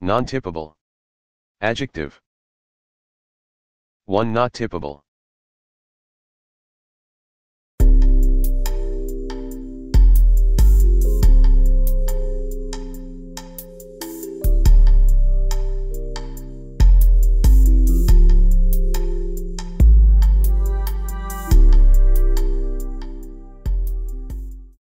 Non-tippable. Adjective. 1. Not tippable.